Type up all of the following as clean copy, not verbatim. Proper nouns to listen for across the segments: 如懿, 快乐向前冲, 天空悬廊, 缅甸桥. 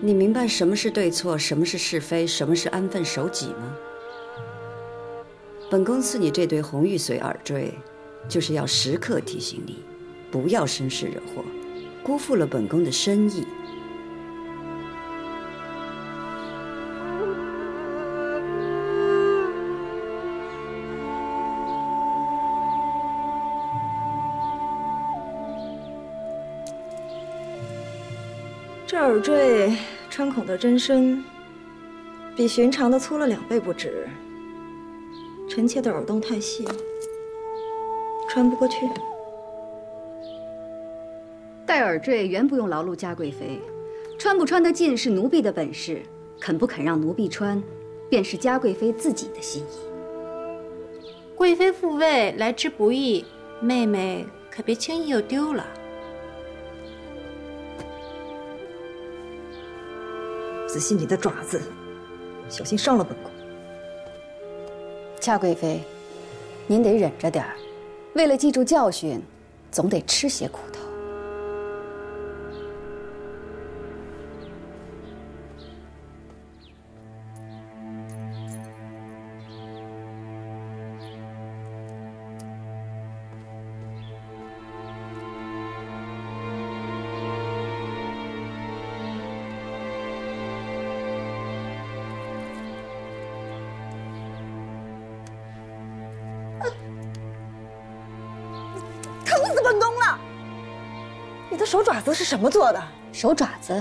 你明白什么是对错，什么是是非，什么是安分守己吗？本宫赐你这对红玉髓耳坠，就是要时刻提醒你，不要生事惹祸，辜负了本宫的深意。 这耳坠穿孔的针身，比寻常的粗了2倍不止。臣妾的耳洞太细，穿不过去。戴耳坠原不用劳碌嘉贵妃，穿不穿得进是奴婢的本事，肯不肯让奴婢穿，便是嘉贵妃自己的心意。贵妃复位来之不易，妹妹可别轻易又丢了。 仔细你的爪子，小心伤了本宫。嘉贵妃，您得忍着点儿，为了记住教训，总得吃些苦头。手爪子是什么做的？手爪子，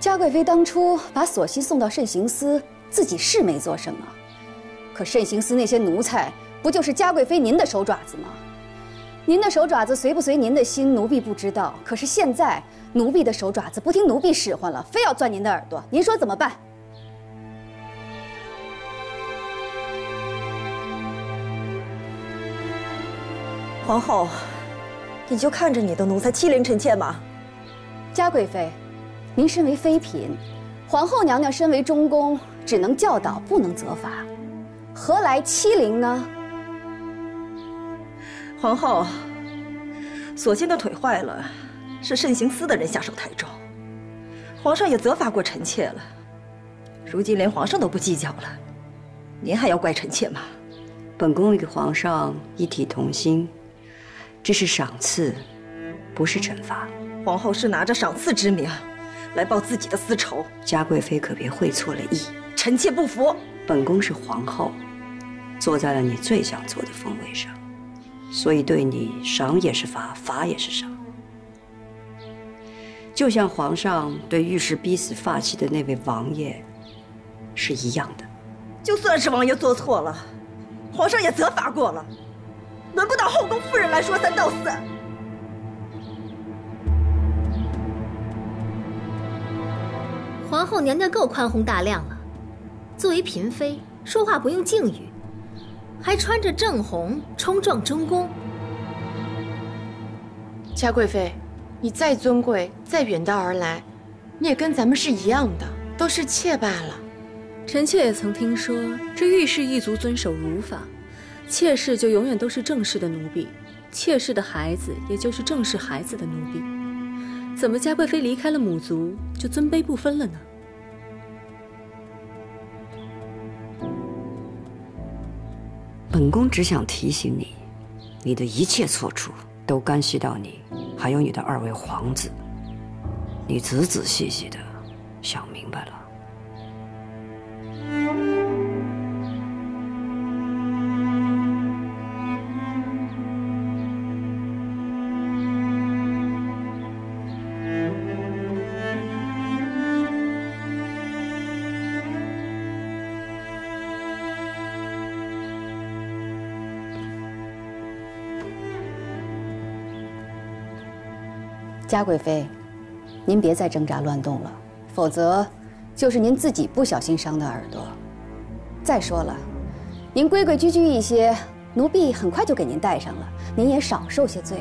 嘉贵妃当初把索西送到慎刑司，自己是没做什么，可慎刑司那些奴才，不就是嘉贵妃您的手爪子吗？您的手爪子随不随您的心，奴婢不知道。可是现在，奴婢的手爪子不听奴婢使唤了，非要钻您的耳朵，您说怎么办？ 皇后。 你就看着你的奴才欺凌臣妾吗？嘉贵妃，您身为妃嫔，皇后娘娘身为中宫，只能教导，不能责罚，何来欺凌呢？皇后，索心的腿坏了，是慎刑司的人下手太重，皇上也责罚过臣妾了，如今连皇上都不计较了，您还要怪臣妾吗？本宫与皇上一体同心。 这是赏赐，不是惩罚。皇后是拿着赏赐之名，来报自己的私仇。嘉贵妃可别会错了意。臣妾不服。本宫是皇后，坐在了你最想坐的风位上，所以对你赏也是罚，罚也是赏。就像皇上对御史逼死发妻的那位王爷，是一样的。就算是王爷做错了，皇上也责罚过了。 轮不到后宫夫人来说三道四。皇后娘娘够宽宏大量了，作为嫔妃，说话不用敬语，还穿着正红冲撞中宫。嘉贵妃，你再尊贵，再远道而来，你也跟咱们是一样的，都是妾罢了。臣妾也曾听说，这御氏一族遵守儒法。 妾室就永远都是正室的奴婢，妾室的孩子也就是正室孩子的奴婢。怎么嘉贵妃离开了母族就尊卑不分了呢？本宫只想提醒你，你的一切错处都干系到你，还有你的二位皇子。你仔仔细细的想明白了。 嘉贵妃，您别再挣扎乱动了，否则就是您自己不小心伤的耳朵。再说了，您规规矩矩一些，奴婢很快就给您戴上了，您也少受些罪。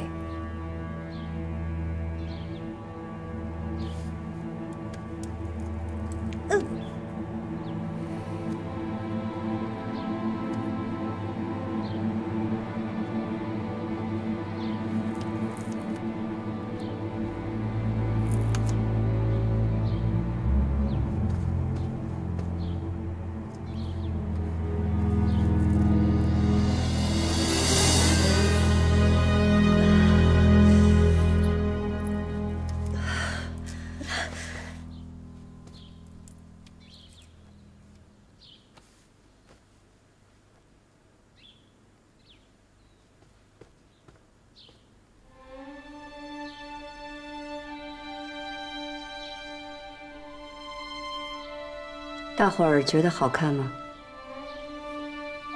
大伙儿觉得好看吗？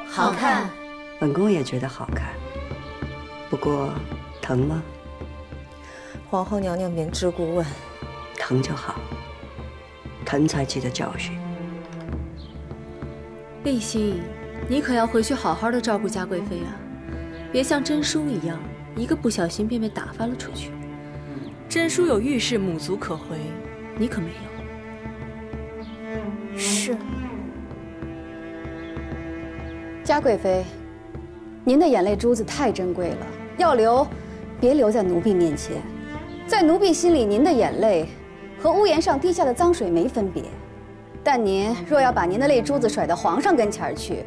好看。本宫也觉得好看。不过，疼吗？皇后娘娘明知故问。疼就好，疼才记得教训。丽希，你可要回去好好的照顾嘉贵妃啊，别像珍叔一样，一个不小心便被打发了出去。珍叔有御事，母族可回，你可没有。 是，嘉贵妃，您的眼泪珠子太珍贵了，要流，别流在奴婢面前。在奴婢心里，您的眼泪和屋檐上滴下的脏水没分别。但您若要把您的泪珠子甩到皇上跟前去，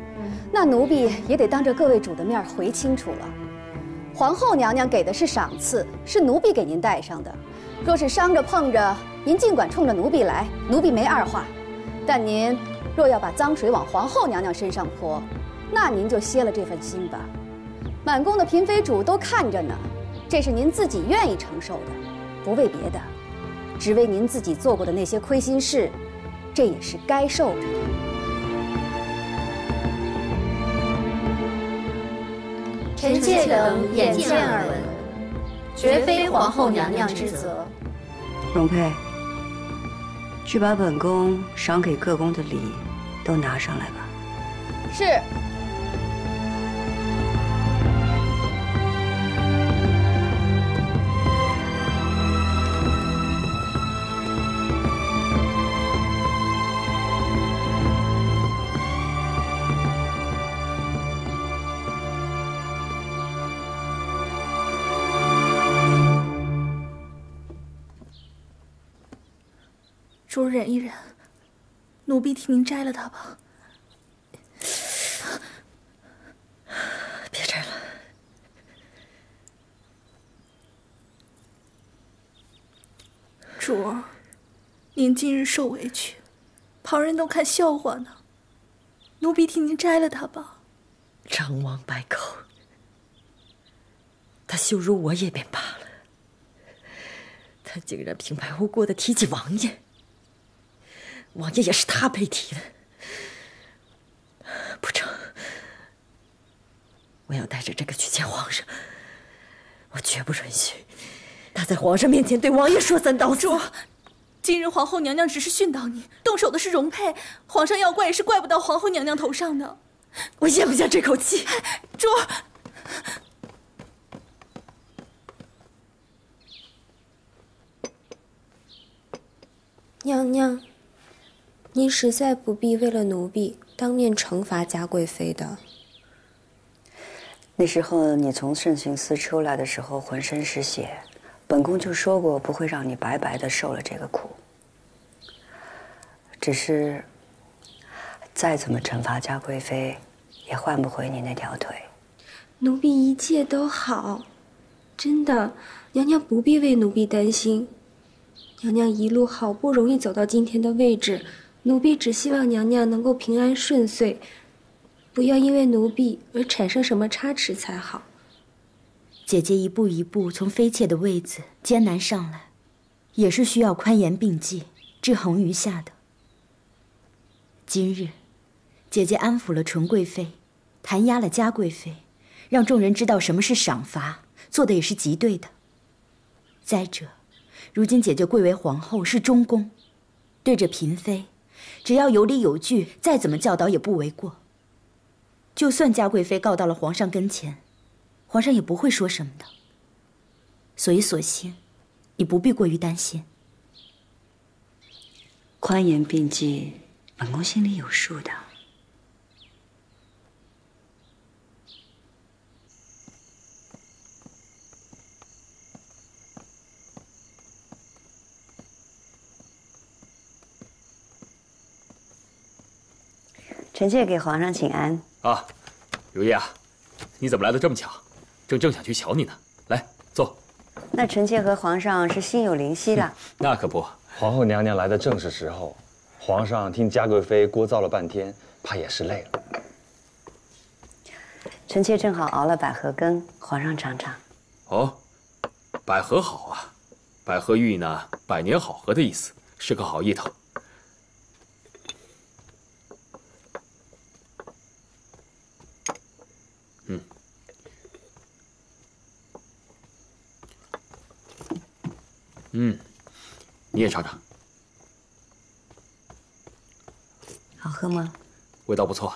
那奴婢也得当着各位主的面回清楚了。皇后娘娘给的是赏赐，是奴婢给您带上的。若是伤着碰着，您尽管冲着奴婢来，奴婢没二话。 但您若要把脏水往皇后娘娘身上泼，那您就歇了这份心吧。满宫的嫔妃主都看着呢，这是您自己愿意承受的，不为别的，只为您自己做过的那些亏心事，这也是该受着的。臣妾等眼见耳闻，绝非皇后娘娘之责。容佩。 去把本宫赏给各宫的礼都拿上来吧。是。主忍一忍，奴婢替您摘了它吧。别摘了。主儿，您今日受委屈，旁人都看笑话呢。奴婢替您摘了它吧。张王八狗，他羞辱我也便罢了，他竟然平白无故的提起王爷。 王爷也是他被提的，不成！我要带着这个去见皇上，我绝不允许他在皇上面前对王爷说三道四。主，今日皇后娘娘只是训导你，动手的是容佩，皇上要怪也是怪不到皇后娘娘头上的。我咽不下这口气，主。 娘娘。 您实在不必为了奴婢当面惩罚嘉贵妃的。那时候你从慎刑司出来的时候浑身是血，本宫就说过不会让你白白的受了这个苦。只是，再怎么惩罚嘉贵妃，也换不回你那条腿。奴婢一切都好，真的，娘娘不必为奴婢担心。娘娘一路好不容易走到今天的位置。 奴婢只希望娘娘能够平安顺遂，不要因为奴婢而产生什么差池才好。姐姐一步一步从妃妾的位子艰难上来，也是需要宽严并济、制衡于下的。今日，姐姐安抚了纯贵妃，弹压了嘉贵妃，让众人知道什么是赏罚，做的也是极对的。再者，如今姐姐贵为皇后，是中宫，对着嫔妃。 只要有理有据，再怎么教导也不为过。就算嘉贵妃告到了皇上跟前，皇上也不会说什么的。所幸，你不必过于担心。宽严并济，本宫心里有数的。臣妾给皇上请安。啊，如意啊，你怎么来的这么巧？正想去瞧你呢。来，坐。那臣妾和皇上是心有灵犀了。那可不，皇后娘娘来的正是时候。皇上听嘉贵妃聒噪了半天，怕也是累了。臣妾正好熬了百合羹，皇上尝尝。哦，百合好啊，百合寓意呢，百年好合的意思，是个好意头。嗯，你也尝尝。好喝吗？味道不错。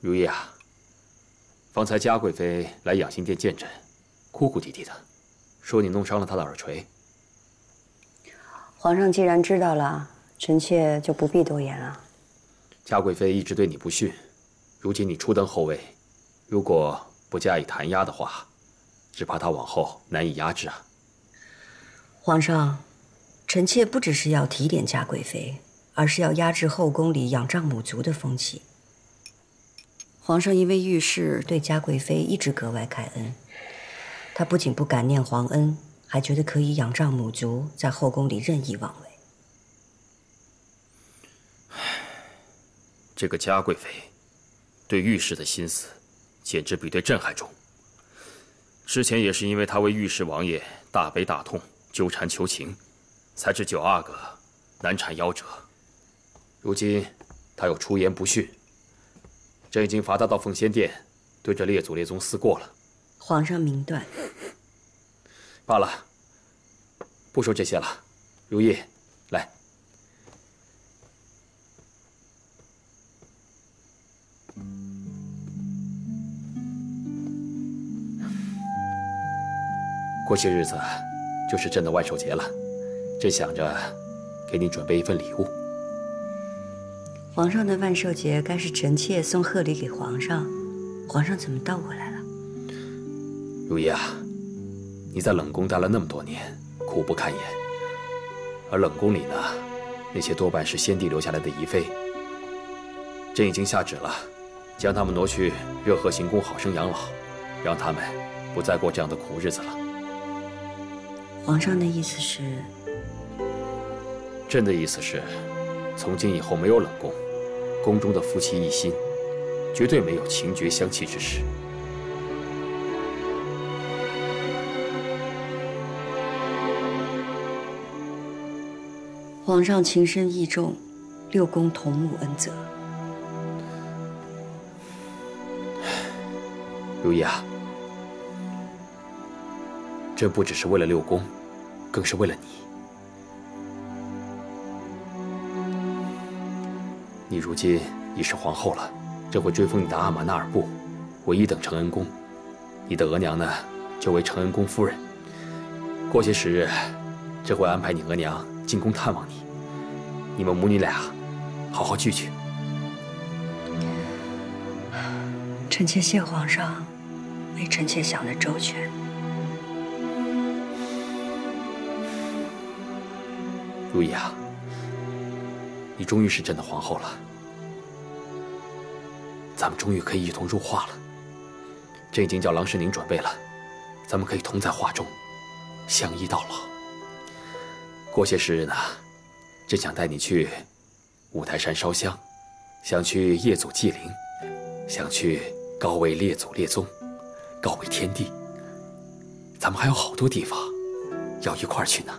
如意啊，方才嘉贵妃来养心殿见诊，哭哭啼啼的，说你弄伤了她的耳垂。皇上既然知道了，臣妾就不必多言了。 嘉贵妃一直对你不逊，如今你初登后位，如果不加以弹压的话，只怕她往后难以压制啊。皇上，臣妾不只是要提点嘉贵妃，而是要压制后宫里仰仗母族的风气。皇上因为遇事对嘉贵妃一直格外开恩，他不仅不感念皇恩，还觉得可以仰仗母族，在后宫里任意妄为。 这个嘉贵妃对御史的心思，简直比对朕还重。之前也是因为她为御史王爷大悲大痛，纠缠求情，才致九阿哥难产夭折。如今她又出言不逊，朕已经罚她到奉先殿对着列祖列宗思过了。皇上明断。罢了，不说这些了。如意，来。 过些日子就是朕的万寿节了，朕想着给你准备一份礼物。皇上的万寿节该是臣妾送贺礼给皇上，皇上怎么倒过来了？如意啊，你在冷宫待了那么多年，苦不堪言。而冷宫里呢，那些多半是先帝留下来的遗妃，朕已经下旨了，将他们挪去热河行宫好生养老，让他们不再过这样的苦日子了。 皇上的意思是，朕的意思是，从今以后没有冷宫，宫中的夫妻一心，绝对没有情绝相弃之事。皇上情深义重，六宫同沐恩泽。如意啊。 朕不只是为了六宫，更是为了你。你如今已是皇后了，朕会追封你的阿玛纳尔布为一等承恩公，你的额娘呢就为承恩公夫人。过些时日，朕会安排你额娘进宫探望你，你们母女俩好好聚聚。臣妾谢皇上，为臣妾想的周全。 如意啊，你终于是朕的皇后了，咱们终于可以一同入画了。朕已经叫郎世宁准备了，咱们可以同在画中，相依到老。过些时日呢，朕想带你去五台山烧香，想去夜祖祭灵，想去告慰列祖列宗，告慰天地。咱们还有好多地方要一块儿去呢。